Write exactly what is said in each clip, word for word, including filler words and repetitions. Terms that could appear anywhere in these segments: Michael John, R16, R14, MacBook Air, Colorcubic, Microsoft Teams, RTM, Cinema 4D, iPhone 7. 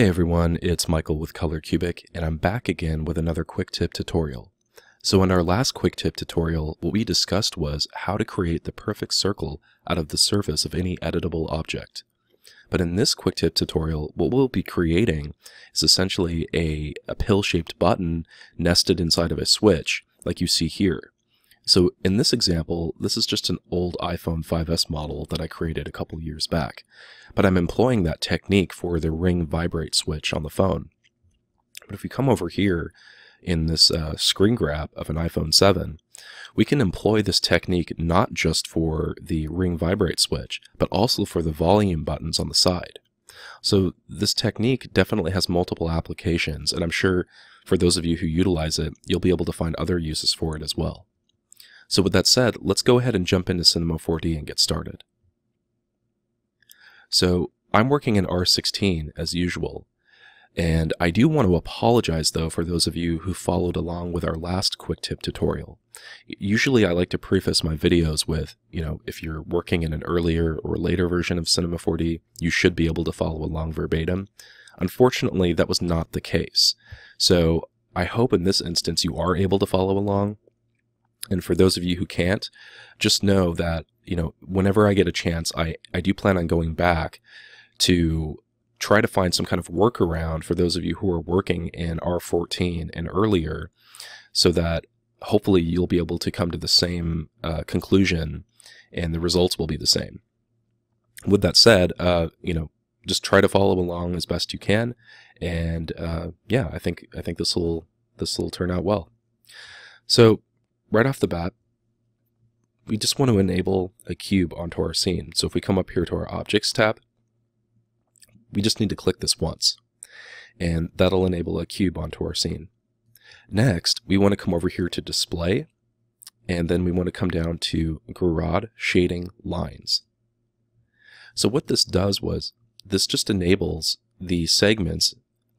Hey everyone, it's Michael with Color Cubic, and I'm back again with another quick tip tutorial. So in our last quick tip tutorial, what we discussed was how to create the perfect circle out of the surface of any editable object. But in this quick tip tutorial, what we'll be creating is essentially a, a pill-shaped button nested inside of a switch, like you see here. So in this example, this is just an old iPhone five S model that I created a couple years back, but I'm employing that technique for the ring vibrate switch on the phone. But if we come over here in this uh, screen grab of an iPhone seven, we can employ this technique not just for the ring vibrate switch, but also for the volume buttons on the side. So this technique definitely has multiple applications, and I'm sure for those of you who utilize it, you'll be able to find other uses for it as well. So with that said, let's go ahead and jump into Cinema four D and get started. So I'm working in R sixteen as usual, and I do want to apologize though for those of you who followed along with our last quick tip tutorial. Usually I like to preface my videos with, you know, if you're working in an earlier or later version of Cinema four D, you should be able to follow along verbatim. Unfortunately, that was not the case. So I hope in this instance you are able to follow along. And for those of you who can't, just know that, you know, whenever I get a chance, I, I do plan on going back to try to find some kind of workaround for those of you who are working in R fourteen and earlier, so that hopefully you'll be able to come to the same uh, conclusion and the results will be the same. With that said, uh, you know, just try to follow along as best you can. And uh, yeah, I think, I think this will, this will turn out well. So right off the bat, we just want to enable a cube onto our scene. So if we come up here to our Objects tab, we just need to click this once, and that'll enable a cube onto our scene. Next, we want to come over here to Display, and then we want to come down to Grid Shading Lines. So what this does was, this just enables the segments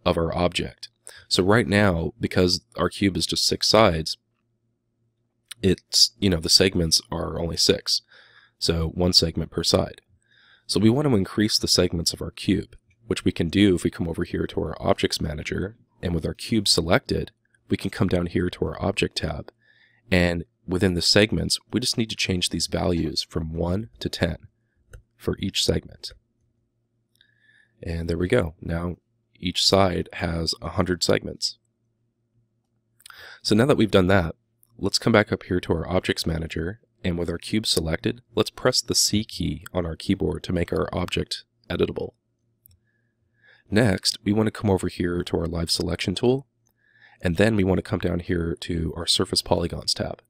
of our object. So right now, because our cube is just six sides, it's, you know, the segments are only six, so one segment per side. So we want to increase the segments of our cube, which we can do if we come over here to our Objects Manager, and with our cube selected, we can come down here to our Object tab, and within the segments, we just need to change these values from one to ten for each segment. And there we go. Now each side has one hundred segments. So now that we've done that, let's come back up here to our Objects Manager, and with our cube selected, let's press the C key on our keyboard to make our object editable. Next, we want to come over here to our Live Selection tool, and then we want to come down here to our Surface Polygons tab.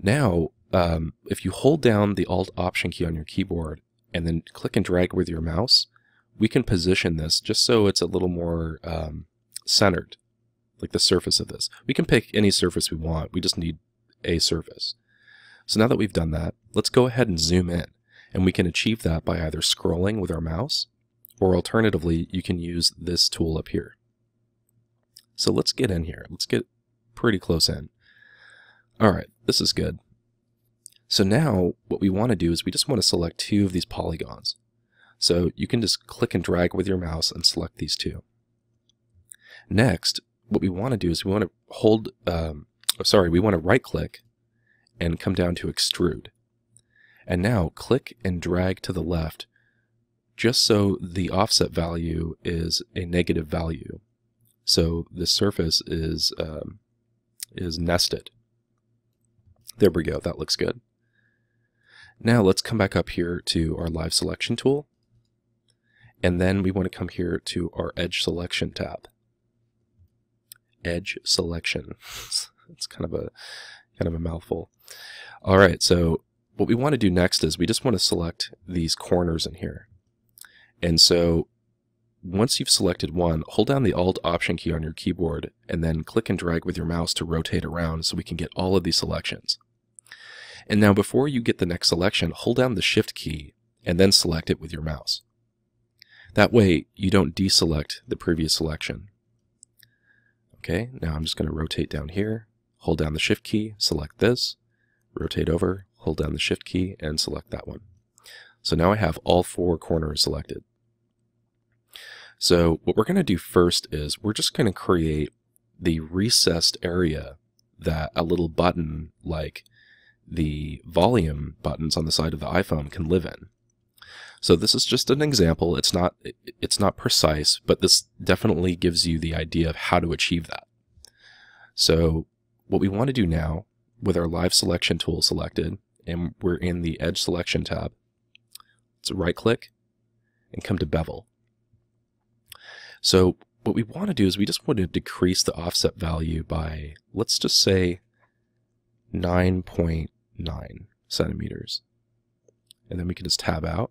Now, um, if you hold down the Alt-Option key on your keyboard and then click and drag with your mouse, we can position this just so it's a little more um, centered. Like the surface of this. We can pick any surface we want, we just need a surface. So now that we've done that, let's go ahead and zoom in, and we can achieve that by either scrolling with our mouse, or alternatively, you can use this tool up here. So let's get in here, let's get pretty close in. Alright, this is good. So now, what we want to do is we just want to select two of these polygons. So you can just click and drag with your mouse and select these two. Next, what we want to do is we want to hold, um, sorry, we want to right click and come down to extrude. And now click and drag to the left just so the offset value is a negative value. So the surface is, um, is nested. There we go, that looks good. Now let's come back up here to our Live Selection tool. And then we want to come here to our Edge Selection tab. Edge Selection. It's kind of a kind of a mouthful. All right, so what we want to do next is we just want to select these corners in here. And so once you've selected one, hold down the Alt Option key on your keyboard and then click and drag with your mouse to rotate around so we can get all of these selections. And now before you get the next selection, hold down the Shift key and then select it with your mouse. That way you don't deselect the previous selection. Okay, now I'm just going to rotate down here, hold down the Shift key, select this, rotate over, hold down the Shift key, and select that one. So now I have all four corners selected. So what we're going to do first is we're just going to create the recessed area that a little button like the volume buttons on the side of the iPhone can live in. So this is just an example. It's not, it's not precise, but this definitely gives you the idea of how to achieve that. So what we want to do now with our live selection tool selected, and we're in the edge selection tab, so right click and come to bevel. So what we want to do is we just want to decrease the offset value by, let's just say nine point nine centimeters. And then we can just tab out.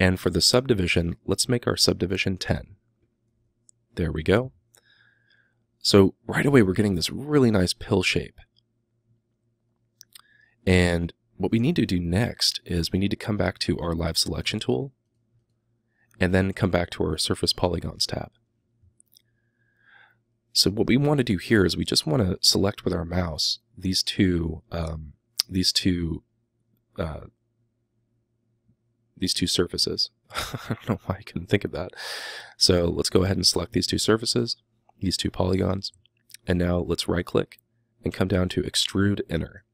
And for the subdivision, let's make our subdivision ten. There we go. So right away, we're getting this really nice pill shape. And what we need to do next is we need to come back to our live selection tool and then come back to our surface polygons tab. So what we want to do here is we just want to select with our mouse these two, um, these two, uh, these two surfaces. I don't know why I couldn't think of that. So let's go ahead and select these two surfaces, these two polygons, and now let's right click and come down to extrude inner.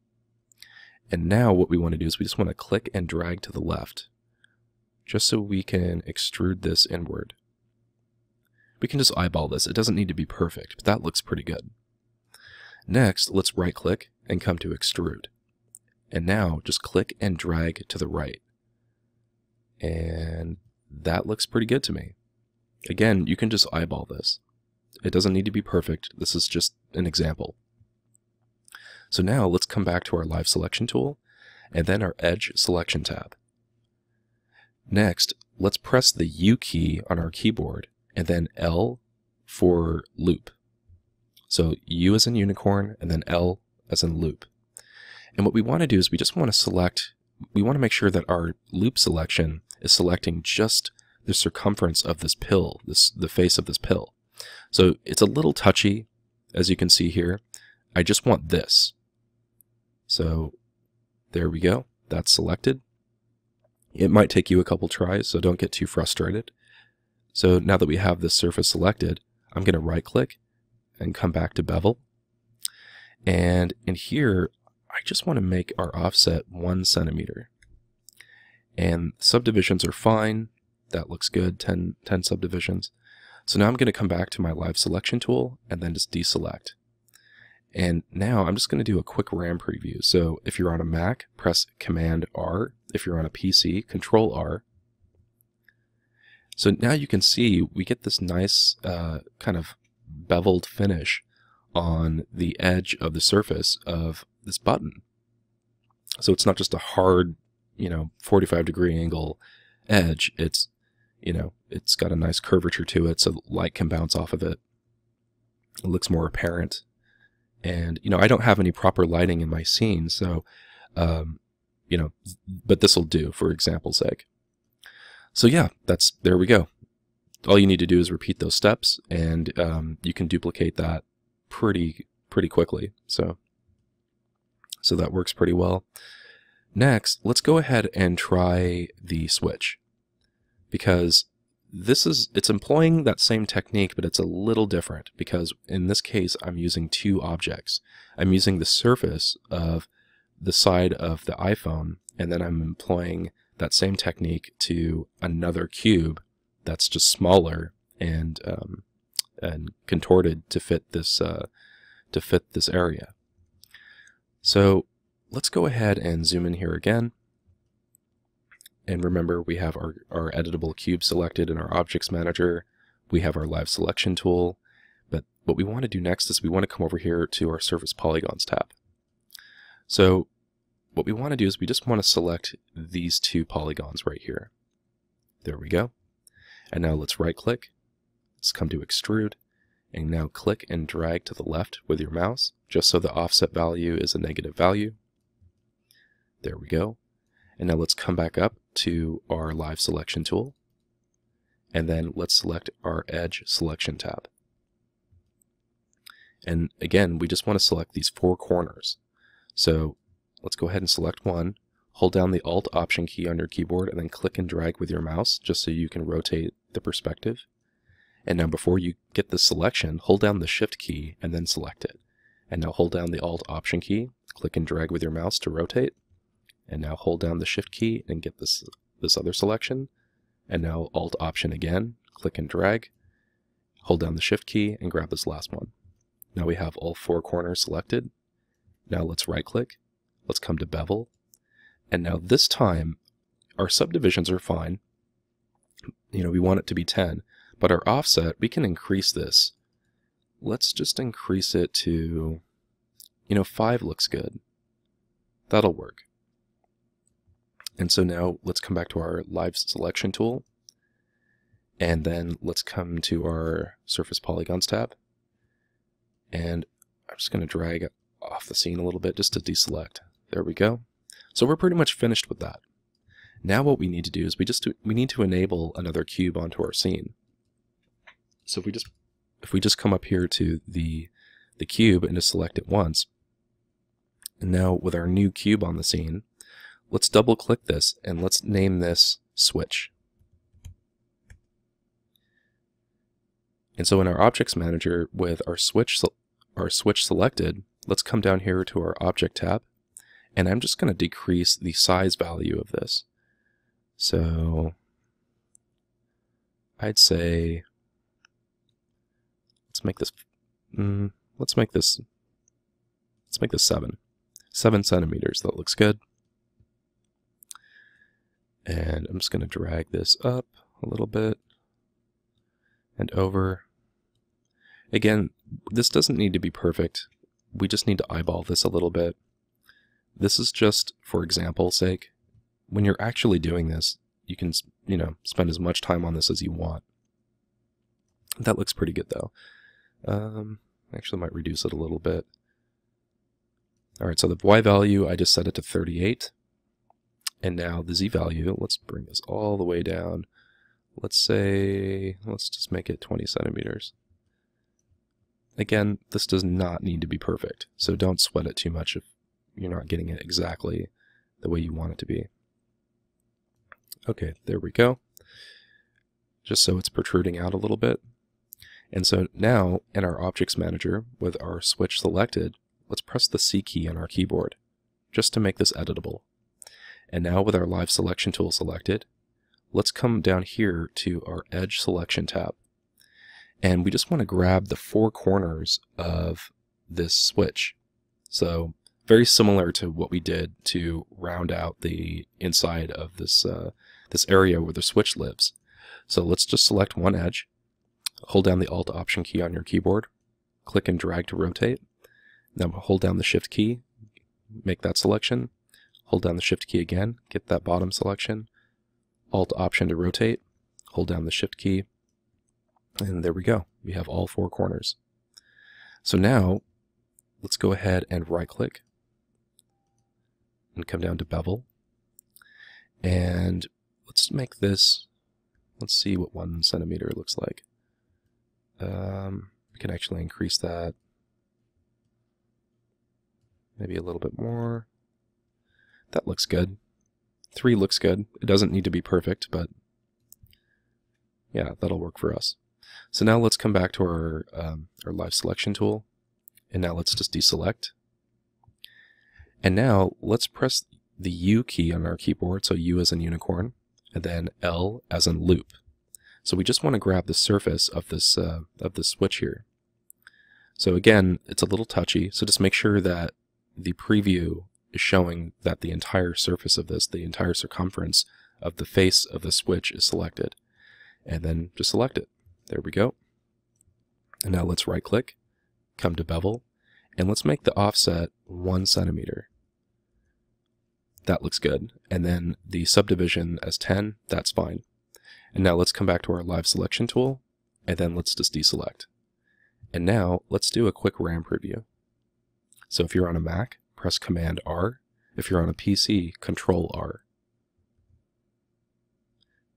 And now what we want to do is we just want to click and drag to the left, just so we can extrude this inward. We can just eyeball this. It doesn't need to be perfect, but that looks pretty good. Next, let's right click and come to extrude. And now just click and drag to the right. And that looks pretty good to me. Again, you can just eyeball this. It doesn't need to be perfect. This is just an example. So now let's come back to our live selection tool and then our edge selection tab. Next, let's press the U key on our keyboard and then L for loop. So U as in unicorn and then L as in loop. And what we want to do is we just want to select, we want to make sure that our loop selection is selecting just the circumference of this pill, this, the face of this pill. So it's a little touchy, as you can see here. I just want this. So there we go. That's selected. It might take you a couple tries, so don't get too frustrated. So now that we have this surface selected, I'm going to right click and come back to bevel. And in here, I just want to make our offset one centimeter. And subdivisions are fine. That looks good, ten, ten subdivisions. So now I'm going to come back to my live selection tool and then just deselect. And now I'm just going to do a quick RAM preview. So if you're on a Mac, press Command R. If you're on a P C, Control R. So now you can see we get this nice uh, kind of beveled finish on the edge of the surface of this button. So it's not just a hard, you know, forty-five degree angle edge. It's, you know, it's got a nice curvature to it so light can bounce off of it. It looks more apparent. And, you know, I don't have any proper lighting in my scene, so, um, you know, but this will do for example's sake. So yeah, that's, there we go. All you need to do is repeat those steps, and um, you can duplicate that pretty, pretty quickly. So, so that works pretty well. Next, let's go ahead and try the switch, because this is, it's employing that same technique, but it's a little different because in this case, I'm using two objects. I'm using the surface of the side of the iPhone, and then I'm employing that same technique to another cube that's just smaller and um, and contorted to fit this uh, to fit this area. So let's go ahead and zoom in here again. And remember, we have our, our editable cube selected in our Objects Manager. We have our Live Selection tool. But what we want to do next is we want to come over here to our Surface Polygons tab. So what we want to do is we just want to select these two polygons right here. There we go. And now let's right-click. Let's come to Extrude. And now click and drag to the left with your mouse, just so the offset value is a negative value. There we go. And now let's come back up to our live selection tool, and then let's select our edge selection tab. And again, we just want to select these four corners. So let's go ahead and select one, hold down the Alt Option key on your keyboard, and then click and drag with your mouse just so you can rotate the perspective. And now before you get the selection, hold down the Shift key and then select it. And now hold down the Alt Option key, click and drag with your mouse to rotate. And now hold down the Shift key and get this, this other selection. And now Alt Option again, click and drag. Hold down the Shift key and grab this last one. Now we have all four corners selected. Now let's right click. Let's come to bevel. And now this time, our subdivisions are fine. You know, we want it to be ten, but our offset, we can increase this. Let's just increase it to, you know, five looks good. That'll work. And so now let's come back to our live selection tool. And then let's come to our surface polygons tab. And I'm just going to drag off the scene a little bit just to deselect. There we go. So we're pretty much finished with that. Now what we need to do is we just do, we need to enable another cube onto our scene. So if we just if we just come up here to the the cube and just select it once, and now with our new cube on the scene, let's double click this and let's name this switch. And so in our Objects Manager, with our switch our switch selected, let's come down here to our Object tab, and I'm just going to decrease the size value of this. So I'd say let's make this mm, let's make this let's make this seven seven centimeters. That looks good. And I'm just going to drag this up a little bit and over. Again, this doesn't need to be perfect. We just need to eyeball this a little bit. This is just for example's sake. When you're actually doing this, you can, you know, spend as much time on this as you want. That looks pretty good, though. Um, actually, might reduce it a little bit. All right, so the Y value, I just set it to thirty-eight. And now the Z value, let's bring this all the way down. Let's say, let's just make it twenty centimeters. Again, this does not need to be perfect, so don't sweat it too much if you're not getting it exactly the way you want it to be. Okay, there we go. Just so it's protruding out a little bit. And so now in our Objects Manager, with our switch selected, let's press the C key on our keyboard just to make this editable. And now with our live selection tool selected, let's come down here to our edge selection tab. And we just want to grab the four corners of this switch. So very similar to what we did to round out the inside of this, uh, this area where the switch lives. So let's just select one edge, hold down the Alt Option key on your keyboard, click and drag to rotate. Now hold down the Shift key, make that selection, hold down the Shift key again, get that bottom selection, Alt Option to rotate, hold down the Shift key, and there we go. We have all four corners. So now let's go ahead and right click and come down to bevel, and let's make this, let's see what one centimeter looks like. Um, we can actually increase that maybe a little bit more. That looks good. Three looks good. It doesn't need to be perfect, but yeah, that'll work for us. So now let's come back to our, um, our live selection tool, and now let's just deselect. And now let's press the U key on our keyboard, so U as in unicorn, and then L as in loop. So we just want to grab the surface of this, uh, of this switch here. So again, it's a little touchy, so just make sure that the preview is showing that the entire surface of this, the entire circumference of the face of the switch is selected. And then just select it. There we go. And now let's right click, come to bevel, and let's make the offset one centimeter. That looks good. And then the subdivision as ten, that's fine. And now let's come back to our live selection tool, and then let's just deselect. And now let's do a quick RAM preview. So if you're on a Mac, press Command R. If you're on a P C, Control R.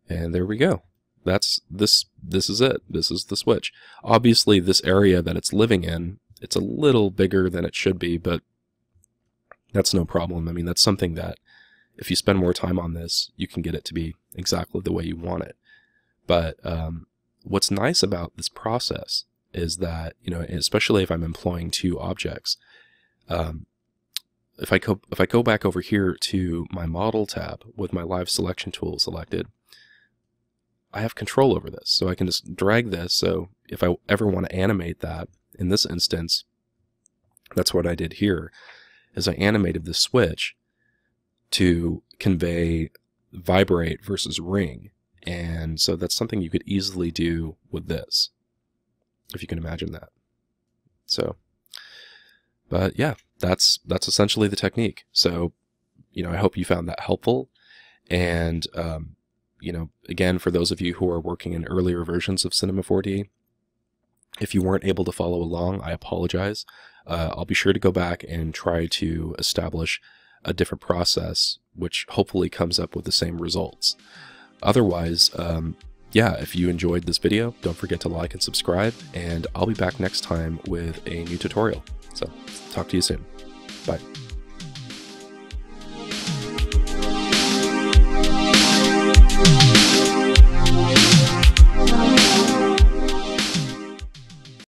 And there we go. That's this this is it. This is the switch. Obviously this area that it's living in, it's a little bigger than it should be, but that's no problem. I mean, that's something that if you spend more time on this, you can get it to be exactly the way you want it. But um, what's nice about this process is that, you know, especially if I'm employing two objects, um, if I go, if I go back over here to my model tab with my live selection tool selected, I have control over this. So I can just drag this. So if I ever want to animate that, in this instance, that's what I did here, is I animated the switch to convey vibrate versus ring. And so that's something you could easily do with this, if you can imagine that. So, but yeah, that's, that's essentially the technique. So, you know, I hope you found that helpful. And, um, you know, again, for those of you who are working in earlier versions of Cinema four D, if you weren't able to follow along, I apologize. Uh, I'll be sure to go back and try to establish a different process, which hopefully comes up with the same results. Otherwise, um, yeah, if you enjoyed this video, don't forget to like and subscribe, and I'll be back next time with a new tutorial. So, talk to you soon. Bye.